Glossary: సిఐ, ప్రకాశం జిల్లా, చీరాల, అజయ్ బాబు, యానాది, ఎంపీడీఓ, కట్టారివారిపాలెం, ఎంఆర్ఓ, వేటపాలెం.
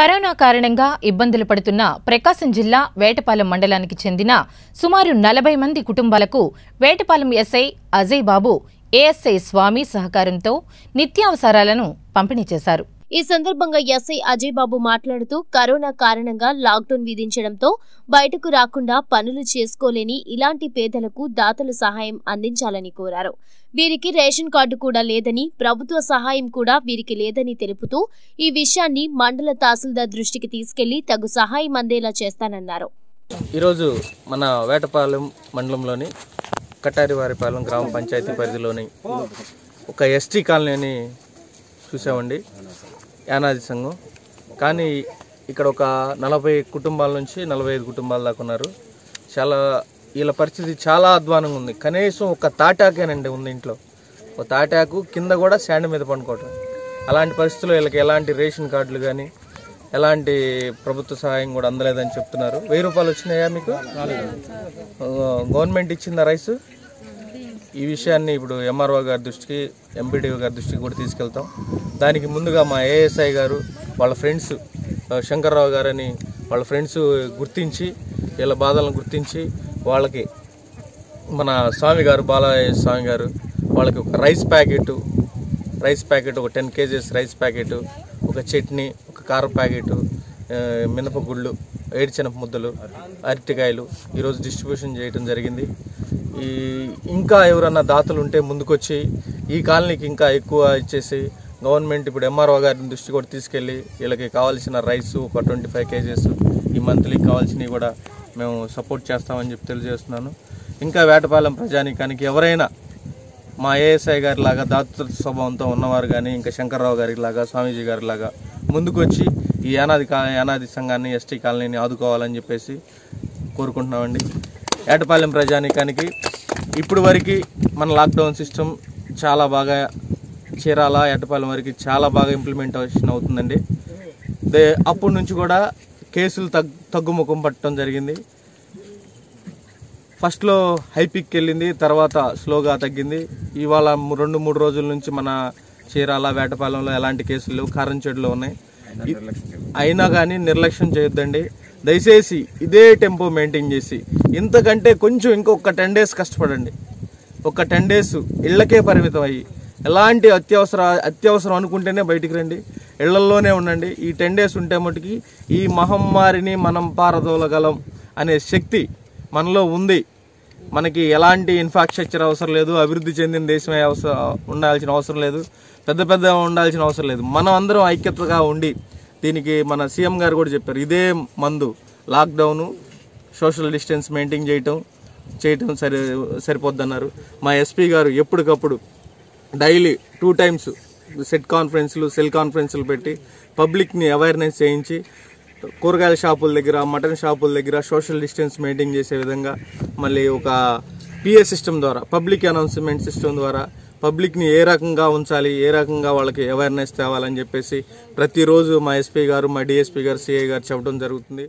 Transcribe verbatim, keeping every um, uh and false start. Corona కారణంగా ఇబ్బందులు పడుతున్న ప్రకాశం జిల్లా వేటపాలెం మండలానికి చెందిన సుమారు నలభై మంది కుటుంబాలకు వేటపాలెం ఎస్ఐ అజయ్ బాబు, ఏఎస్ఐ స్వామి సహకారంతో నిత్యావసరాలను పంపిణీ చేశారు. ఈ సందర్భంగా ఎస్ఐ అజయ్ బాబు మాట్లాడుతూ, కరోనా కారణంగా లాక్డౌన్ విధించడంతో బయటకు రాకుండా పనులు చేసుకోలేని ఇలాంటి పేదలకు దాతలు సహాయం అందించాలని కోరారు. వీరికి రేషన్ కార్డు కూడా లేదని, ప్రభుత్వ సహాయం కూడా వీరికి లేదని తెలుపుతూ, ఈ విషయాన్ని మండల తహసీల్దార్ దృష్టికి తీసుకెళ్లి తగు సహాయం అందేలా చేస్తానన్నారు. ఈరోజు మన వేటపాలెం మండలంలోని కట్టారివారిపాలెం గ్రామ పంచాయతీ పరిధిలోని ఒక ఎస్టీ కాలనీని చూసామండి, యానాది సంఘం. కానీ ఇక్కడ ఒక నలభై కుటుంబాల నుంచి నలభై ఐదు కుటుంబాల దాకా ఉన్నారు. చాలా వీళ్ళ పరిస్థితి చాలా అధ్వానంగా ఉంది. కనీసం ఒక తాటాకేనండి ఉంది ఇంట్లో, ఒక తాటాకు కింద కూడా శాండ్ మీద పండుకోవటం. అలాంటి పరిస్థితుల్లో వీళ్ళకి ఎలాంటి రేషన్ కార్డులు కానీ ఎలాంటి ప్రభుత్వ సహాయం కూడా అందలేదని చెప్తున్నారు. వెయ్యి రూపాయలు వచ్చినాయా మీకు? గవర్నమెంట్ ఇచ్చిందా రైస్? ఈ విషయాన్ని ఇప్పుడు ఎంఆర్ఓ గారి దృష్టికి, ఎంపీడీఓ గారి దృష్టికి కూడా తీసుకెళ్తాం. దానికి ముందుగా మా ఏఎస్ఐ గారు వాళ్ళ ఫ్రెండ్స్ శంకర్రావు గారని వాళ్ళ ఫ్రెండ్స్ గుర్తించి, వీళ్ళ బాధలను గుర్తించి, వాళ్ళకి మన స్వామి గారు, బాలయ్య స్వామి గారు వాళ్ళకి ఒక రైస్ ప్యాకెట్ రైస్ ప్యాకెట్ ఒక టెన్ కేజీస్ రైస్ ప్యాకెట్, ఒక చట్నీ, ఒక కారం ప్యాకెట్, మినపగుళ్ళు, ఏడుచెనప ముద్దలు, అరటికాయలు ఈరోజు డిస్ట్రిబ్యూషన్ చేయడం జరిగింది. ఈ ఇంకా ఎవరన్నా దాతలు ఉంటే ముందుకొచ్చి ఈ కాలనీకి ఇంకా ఎక్కువ ఇచ్చేసి, గవర్నమెంట్ ఇప్పుడు ఎంఆర్ఓ గారిని దృష్టి కూడా తీసుకెళ్ళి వీళ్ళకి కావాల్సిన రైస్ ఒక ట్వంటీ ఫైవ్ కేజెస్ ఈ మంత్లీకి కావాల్సినవి కూడా మేము సపోర్ట్ చేస్తామని చెప్పి తెలియజేస్తున్నాను. ఇంకా వేటపాలెం ప్రజానీకానికి ఎవరైనా మా ఏఎస్ఐ గారి లాగా దాతృ స్వభావంతో ఉన్నవారు కానీ, ఇంకా శంకర్రావు గారిలాగా, స్వామీజీ గారిలాగా ముందుకొచ్చి ఈ యానాది కా యానాది సంఘాన్ని, ఎస్టీ కాలనీని ఆదుకోవాలని చెప్పేసి కోరుకుంటున్నామండి. వేటపాలెం ప్రజానీకానికి ఇప్పుడు వరకు మన లాక్డౌన్ సిస్టమ్ చాలా బాగా చీరాల వేటపాలెం వరకు చాలా బాగా ఇంప్లిమెంటేషన్ అవుతుందండి. దే అప్పటి నుంచి కూడా కేసులు తగ్గు తగ్గుముఖం పట్టడం జరిగింది. ఫస్ట్లో హైపిక్ వెళ్ళింది, తర్వాత స్లోగా తగ్గింది. ఇవాళ రెండు మూడు రోజుల నుంచి మన చీరాల వేటపాలెంలో ఎలాంటి కేసులు లేవు, కారం చెడులో ఉన్నాయి. అయినా కానీ నిర్లక్ష్యం చేయొద్దండి. దయచేసి ఇదే టెంపో మెయింటైన్ చేసి ఇంతకంటే కొంచెం ఇంకొక టెన్ డేస్ కష్టపడండి. ఒక టెన్ డేస్ ఇళ్లకే పరిమితం అయ్యి, ఎలాంటి అత్యవసర అత్యవసరం అనుకుంటేనే బయటికి రండి, ఇళ్లల్లోనే ఉండండి. ఈ టెన్ డేస్ ఉంటే మటుకి ఈ మహమ్మారిని మనం పారదోలగలం అనే శక్తి మనలో ఉంది. మనకి ఎలాంటి ఇన్ఫ్రాస్ట్రక్చర్ అవసరం లేదు, అభివృద్ధి చెందిన దేశమే అవసరం ఉండాల్సిన అవసరం లేదు, పెద్ద పెద్ద ఉండాల్సిన అవసరం లేదు. మనం అందరం ఐక్యతగా ఉండి, దీనికి మన సీఎం గారు కూడా చెప్పారు, ఇదే మందు లాక్డౌను, సోషల్ డిస్టెన్స్ మెయింటైన్ చేయటం చేయటం సరి సరిపోద్దన్నారు. మా ఎస్పీ గారు ఎప్పటికప్పుడు డైలీ టూ టైమ్స్ సెట్ కాన్ఫరెన్స్లు, సెల్ కాన్ఫరెన్స్లు పెట్టి పబ్లిక్ని అవేర్నెస్ చేయించి, కూరగాయల షాపుల దగ్గర, మటన్ షాపుల దగ్గర సోషల్ డిస్టెన్స్ మెయింటైన్ చేసే విధంగా, మళ్ళీ ఒక పిఏ సిస్టమ్ ద్వారా, పబ్లిక్ అనౌన్స్మెంట్ సిస్టమ్ ద్వారా పబ్లిక్ని ఏ రకంగా ఉంచాలి, ఏ రకంగా వాళ్ళకి అవేర్నెస్ తేవాలని చెప్పేసి ప్రతిరోజు మా ఎస్పీ గారు, మా డిఎస్పీ గారు, సిఐ గారు చెప్పడం జరుగుతుంది.